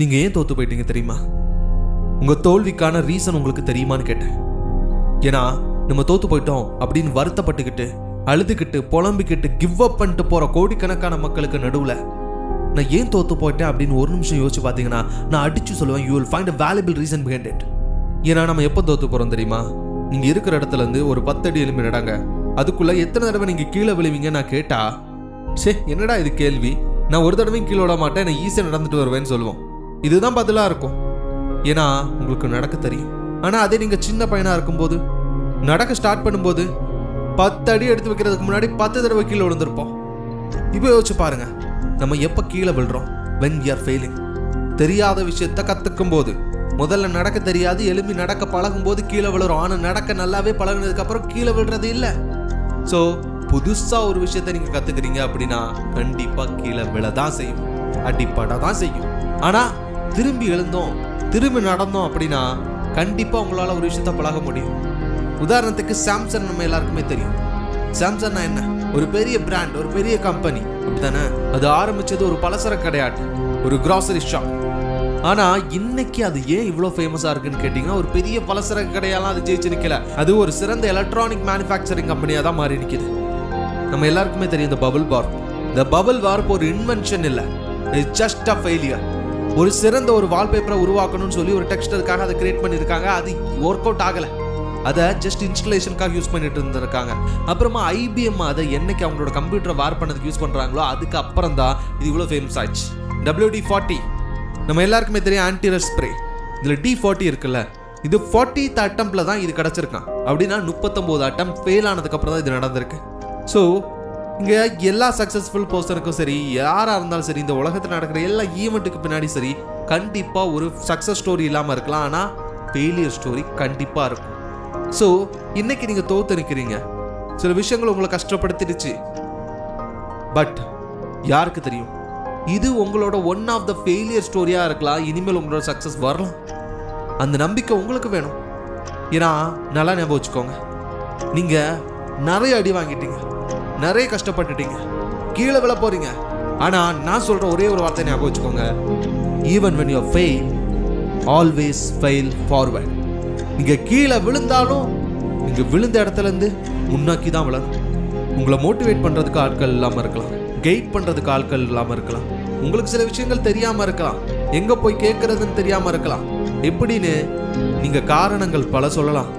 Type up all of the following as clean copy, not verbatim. நீங்க ஏன் தோத்து போயிட்டீங்க தெரியுமா? உங்க தோல்விக்கான ரீசன் உங்களுக்கு தெரியுமான்னு கேட்டேன். ஏன்னா நம்ம தோத்து போயிட்டோம் அப்படின்னு வருத்தப்பட்டுக்கிட்டு, அழுதுகிட்டு, புலம்பிக்கிட்டு, கிவ் அப் பண்ணிட்டு போற கோடிக்கணக்கான மக்களுக்கு நடுவுல நான் ஏன் தோத்து போயிட்டேன் அப்படின்னு ஒரு நிமிஷம் யோசிச்சு பார்த்தீங்கன்னா நான் அடிச்சு சொல்லுவேன், you will find a valuable reason behind it. ஏன்னா நம்ம எப்போ தோத்து போறோம் தெரியுமா? நீங்க இருக்கிற இடத்துல இருந்து ஒரு 10 அடி எலும்பி நடாங்க, அதுக்குள்ள எத்தனை தடவை நீங்க கீழே விழுவீங்க நான் கேட்டா, சே என்னடா இது கேள்வி, நான் ஒரு தடவையும் கீழே விட மாட்டேன், நான் ஈஸியாக நடந்துட்டு வருவேன்னு சொல்லுவோம். இதுதான் பதிலாக இருக்கும். ஏன்னா உங்களுக்கு நடக்க தெரியும். ஆனால் அதே நீங்கள் சின்ன பையனாக இருக்கும்போது நடக்க ஸ்டார்ட் பண்ணும்போது 10 அடி எடுத்து வைக்கிறதுக்கு முன்னாடி 10 தடவை கீழே விழுந்திருப்போம். இப்போ யோசிச்சு பாருங்க, நம்ம எப்போ கீழே விழுறோம்? When we are failing. தெரியாத விஷயத்த கற்றுக்கும் போது, முதல்ல நடக்க தெரியாது, எலும்பி நடக்க பழகும் போது கீழே விழுறோம். ஆனால் நடக்க நல்லாவே பழகினதுக்கப்புறம் கீழே விழுறது இல்லை. ஸோ புதுசாக ஒரு விஷயத்தை நீங்கள் கற்றுக்கிறீங்க அப்படின்னா கண்டிப்பாக கீழே விழதான் செய்யும், அடிப்பட தான் செய்யும். ஆனால் திரும்பி எழுந்தோம், திரும்பி நடந்தோம் அப்படின்னா கண்டிப்பாக உங்களால் ஒரு விஷயத்த பழக முடியும். உதாரணத்துக்கு சாம்சங் நம்ம எல்லாருக்குமே தெரியும். சாம்சங்னா என்ன? ஒரு பெரிய பிராண்ட், ஒரு பெரிய கம்பெனி, அப்படி தானே? அது ஆரம்பித்தது ஒரு பலசர கடையாட்டு, ஒரு கிராசரி ஷாப். ஆனால் இன்னைக்கு அது ஏன் இவ்வளோ ஃபேமஸாக இருக்குன்னு கேட்டிங்கன்னா, ஒரு பெரிய பலசர கடையெல்லாம் அது ஜெயிச்சு நிற்கல, அது ஒரு சிறந்த எலக்ட்ரானிக் மேனுஃபேக்சரிங் கம்பெனியாக தான் மாறி நிற்கிது. நம்ம எல்லாருக்குமே தெரியும் இந்த பபிள் வார்ப். இந்த பபிள் வார்ப் ஒரு இன்வென்ஷன் இல்லை, இட்ஸ் ஜஸ்ட் அ ஃபெயிலியர். ஒரு சிறந்த ஒரு வால்பேப்பரை உருவாக்கணும்னு சொல்லி ஒரு டெக்ஸ்டருக்காக அதை கிரியேட் பண்ணியிருக்காங்க, அது ஒர்க் அவுட் ஆகலை, அதை ஜஸ்ட் இன்ஸ்டலேஷனுக்காக யூஸ் பண்ணிட்டு இருந்திருக்காங்க. அப்புறமா IBM அதை என்னைக்கு அவங்களோட கம்ப்யூட்டரை வார் பண்ணதுக்கு யூஸ் பண்ணுறாங்களோ அதுக்கு அப்புறம் தான் இது இவ்வளோ ஃபேமஸ் ஆச்சு. WD40 நம்ம எல்லாருக்குமே தெரியும், ஆன்டிரஸ் ஸ்ப்ரே. இதில் D40 இருக்குல்ல, இது 40th அட்டம்ப்டில் தான் இது கிடச்சிருக்கான். அப்படின்னா 39 அட்டம் ஃபெயில் ஆனதுக்கப்புறம் தான் இது நடந்திருக்கு. ஸோ இங்கே எல்லா சக்ஸஸ்ஃபுல் பர்சனுக்கும் சரி, யாராக இருந்தாலும் சரி, இந்த உலகத்தில் நடக்கிற எல்லா ஈவெண்ட்டுக்கு பின்னாடி சரி, கண்டிப்பாக ஒரு சக்ஸஸ் ஸ்டோரி இல்லாமல் இருக்கலாம், ஆனால் ஃபெயிலியர் ஸ்டோரி கண்டிப்பாக இருக்கும். ஸோ இன்றைக்கி நீங்கள் தோற்று நிற்கிறீங்க, சில விஷயங்கள் உங்களை கஷ்டப்படுத்திடுச்சு, பட் யாருக்கு தெரியும், இது உங்களோட ஒன் ஆஃப் த ஃபெயிலியர் ஸ்டோரியாக இருக்கலாம், இனிமேல் உங்களோட சக்ஸஸ் வரலாம். அந்த நம்பிக்கை உங்களுக்கு வேணும். ஏன்னா நல்லா ஞாபகம் வச்சுக்கோங்க, நீங்கள் நிறைய அடி வாங்கிட்டீங்க, நிறைய கஷ்டப்பட்டுட்டீங்க, கீழே விழ போறீங்க. ஆனால் நான் சொல்கிற ஒரே ஒரு வார்த்தை ஞாபகம் வச்சுக்கோங்க, even when you fail always fail forward. நீங்கள் கீழே விழுந்தாலும் நீங்கள் விழுந்த இடத்துலேருந்து முன்னாக்கி தான் விழணும். உங்களை மோட்டிவேட் பண்ணுறதுக்கு ஆட்கள் இல்லாமல் இருக்கலாம், கைட் பண்ணுறதுக்கு ஆட்கள் இல்லாமல் இருக்கலாம், உங்களுக்கு சில விஷயங்கள் தெரியாமல் இருக்கலாம், எங்கே போய் கேட்குறதுன்னு தெரியாமல் இருக்கலாம், எப்படின்னு நீங்கள் காரணங்கள் பல சொல்லலாம்.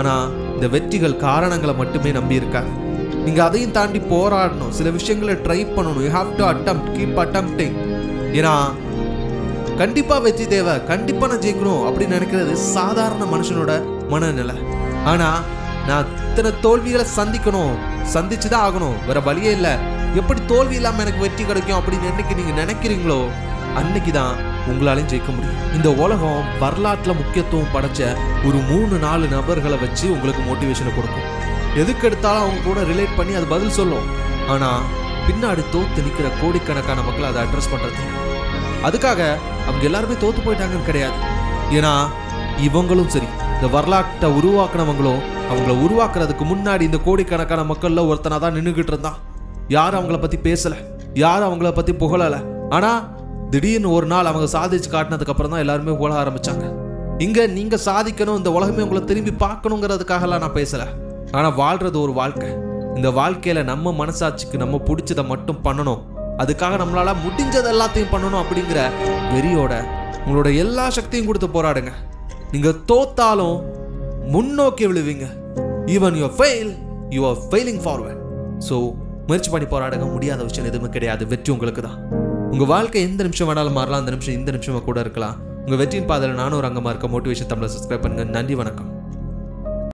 ஆனால் இந்த வெற்றிகள் காரணங்களை மட்டுமே நம்பி இருக்காங்க. நீங்கள் அதையும் தாண்டி போராடணும், சில விஷயங்களை ட்ரை பண்ணணும். You have to attempt, keep attempting. ஏன்னா கண்டிப்பாக வெற்றி தேவை, கண்டிப்பாக நான் ஜெயிக்கணும் அப்படின்னு நினைக்கிறது சாதாரண மனுஷனோட மனநிலை. ஆனால் நான் இத்தனை தோல்விகளை சந்திக்கணும், சந்திச்சு தான் ஆகணும், வேறு வழியே இல்லை, எப்படி தோல்வி இல்லாமல் எனக்கு வெற்றி கிடைக்கும் அப்படின்னு என்னைக்கு நீங்கள் நினைக்கிறீங்களோ அன்னைக்கு தான் உங்களாலையும் ஜெயிக்க முடியும். இந்த உலகம் வரலாற்றில் முக்கியத்துவம் படைச்ச ஒரு 3-4 நபர்களை வச்சு உங்களுக்கு மோட்டிவேஷனை கொடுக்கும். எதுக்கு எடுத்தாலும் அவங்க கூட ரிலேட் பண்ணி அது பதில் சொல்லும். ஆனால் பின்னாடி தோற்று நிற்கிற கோடிக்கணக்கான மக்கள் அதை அட்ரஸ் பண்ணுறது. அதுக்காக அவங்க எல்லாருமே தோற்று போயிட்டாங்கன்னு கிடையாது. ஏன்னா இவங்களும் சரி, இந்த வரலாற்றை உருவாக்குனவங்களும் அவங்கள உருவாக்குறதுக்கு முன்னாடி இந்த கோடிக்கணக்கான மக்களில் ஒருத்தனாக தான் நின்றுக்கிட்டு இருந்தான். யாரும் அவங்கள பற்றி பேசலை, யாரும் அவங்கள பற்றி புகழலை. ஆனால் திடீர்னு ஒரு நாள் அவங்க சாதிச்சு காட்டினதுக்கப்புறம் தான் எல்லாருமே புகழ ஆரம்பித்தாங்க. இங்கே நீங்கள் சாதிக்கணும், இந்த உலகமே உங்களை திரும்பி பார்க்கணுங்கிறதுக்காகலாம் நான் பேசலை. ஆனால் வாழ்கிறது ஒரு வாழ்க்கை. இந்த வாழ்க்கையில் நம்ம மனசாட்சிக்கு நம்ம பிடிச்சதை மட்டும் பண்ணணும், அதுக்காக நம்மளால் முடிஞ்சது எல்லாத்தையும் பண்ணணும் அப்படிங்கிற வெறியோட உங்களோட எல்லா சக்தியும் கொடுத்து போராடுங்க. நீங்கள் தோத்தாலும் முன்னோக்கி விழுவீங்க. Even you fail you are failing forward. So முயற்சி பண்ணி போராடுங்க, முடியாத விஷயம் எதுவுமே கிடையாது, வெற்றி உங்களுக்கு தான். உங்கள் வாழ்க்கை எந்த நிமிஷம் வேணாலும் மாறலாம், அந்த நிமிஷம் இந்த நிமிஷமாக கூட இருக்கலாம். உங்கள் வெற்றியின் பாதையில் நானும் ஒரு அங்கமாக இருக்க. மோட்டிவேஷன் தமிழை சப்ஸ்கிரைப் பண்ணுங்கள். நன்றி, வணக்கம்.